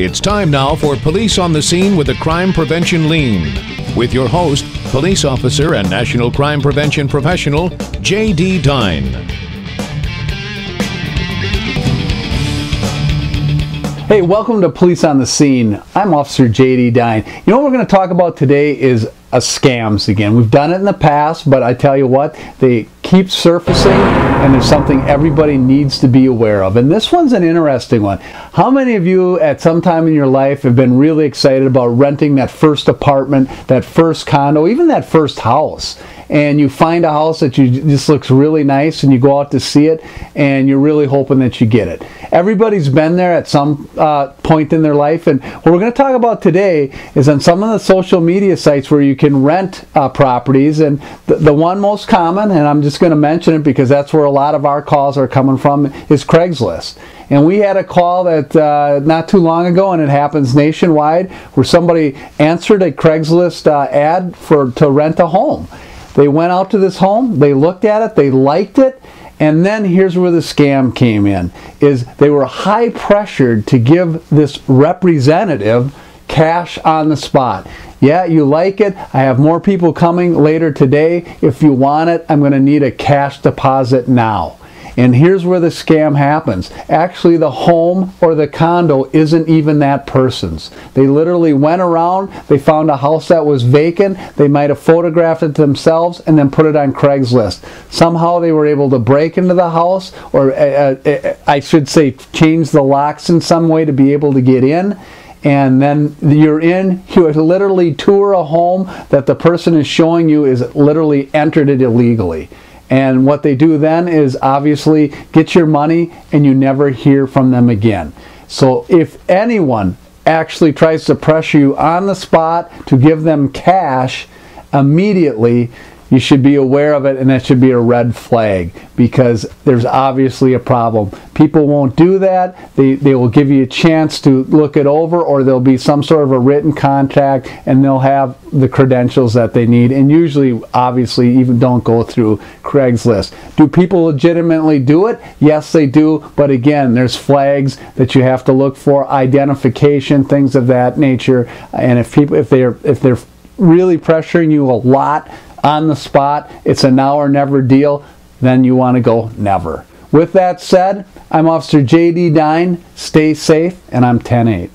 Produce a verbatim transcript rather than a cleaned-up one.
It's time now for Police on the Scene with a Crime Prevention Lean, with your host, police officer and national crime prevention professional, J D. Dhein. Hey, welcome to Police on the Scene. I'm Officer J D. Dhein. You know what we're going to talk about today is uh, scams again. We've done it in the past, but I tell you what, they keep surfacing, and there's something everybody needs to be aware of. And this one's an interesting one. How many of you at some time in your life have been really excited about renting that first apartment, that first condo, even that first house? And you find a house that you just looks really nice, and you go out to see it, and you're really hoping that you get it. Everybody's been there at some uh, point in their life, and what we're going to talk about today is on some of the social media sites where you can rent uh, properties, and th the one most common, and I'm just going to mention it because that's where a lot of our calls are coming from, is Craigslist. And we had a call that uh, not too long ago, and it happens nationwide, where somebody answered a Craigslist uh, ad for to rent a home. They went out to this home, they looked at it, they liked it, and then here's where the scam came in, is they were high pressured to give this representative cash on the spot. Yeah, you like it, I have more people coming later today. If you want it, I'm going to need a cash deposit now. And here's where the scam happens. Actually, the home or the condo isn't even that person's. They literally went around, they found a house that was vacant, they might have photographed it themselves and then put it on Craigslist. Somehow they were able to break into the house, or uh, uh, I should say change the locks in some way to be able to get in. And then you're in, you literally tour a home that the person is showing you is literally entered it illegally. And what they do then is obviously get your money, and you never hear from them again. So if anyone actually tries to pressure you on the spot to give them cash immediately, you should be aware of it, and that should be a red flag, because there's obviously a problem. People won't do that. They, they will give you a chance to look it over, or there'll be some sort of a written contract, and they'll have the credentials that they need, and usually, obviously, even don't go through Craigslist. Do people legitimately do it? Yes, they do, but again, there's flags that you have to look for, identification, things of that nature, and if people, if they're, if they're really pressuring you a lot, on the spot, it's a now or never deal, then you want to go never. With that said, I'm Officer J D. Dhein. Stay safe, and I'm ten eight.